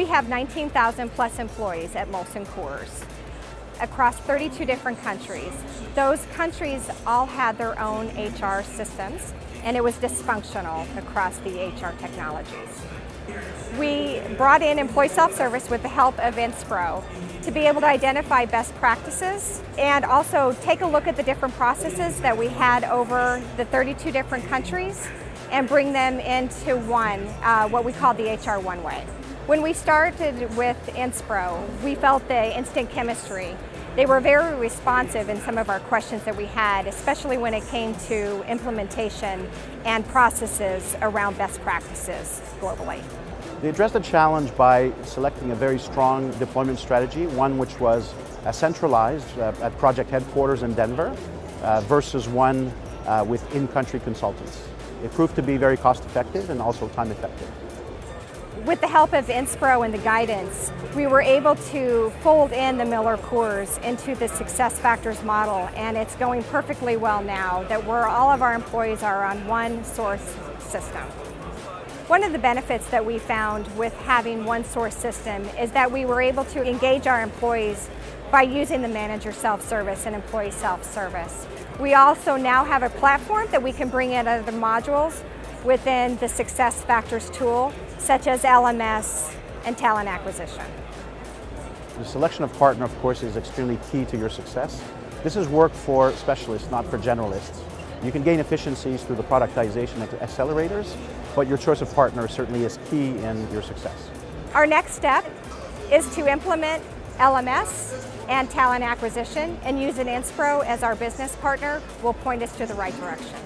We have 19,000 plus employees at Molson Coors across 32 different countries. Those countries all had their own HR systems, and it was dysfunctional across the HR technologies. We brought in employee self-service with the help of /N SPRO to be able to identify best practices and also take a look at the different processes that we had over the 32 different countries and bring them into one, what we call the HR One Way. When we started with /N SPRO, we felt the instant chemistry. They were very responsive in some of our questions that we had, especially when it came to implementation and processes around best practices globally. They addressed the challenge by selecting a very strong deployment strategy, one which was centralized at project headquarters in Denver versus one with in-country consultants. It proved to be very cost-effective and also time-effective. With the help of /N SPRO and the guidance, we were able to fold in the Miller Coors into the SuccessFactors model, and it's going perfectly well now that all of our employees are on one source system. One of the benefits that we found with having one source system is that we were able to engage our employees by using the manager self-service and employee self-service. We also now have a platform that we can bring in other modules within the SuccessFactors tool, such as LMS and talent acquisition. The selection of partner, of course, is extremely key to your success. This is work for specialists, not for generalists. You can gain efficiencies through the productization of accelerators, but your choice of partner certainly is key in your success. Our next step is to implement LMS and talent acquisition, and use /N SPRO as our business partner will point us to the right direction.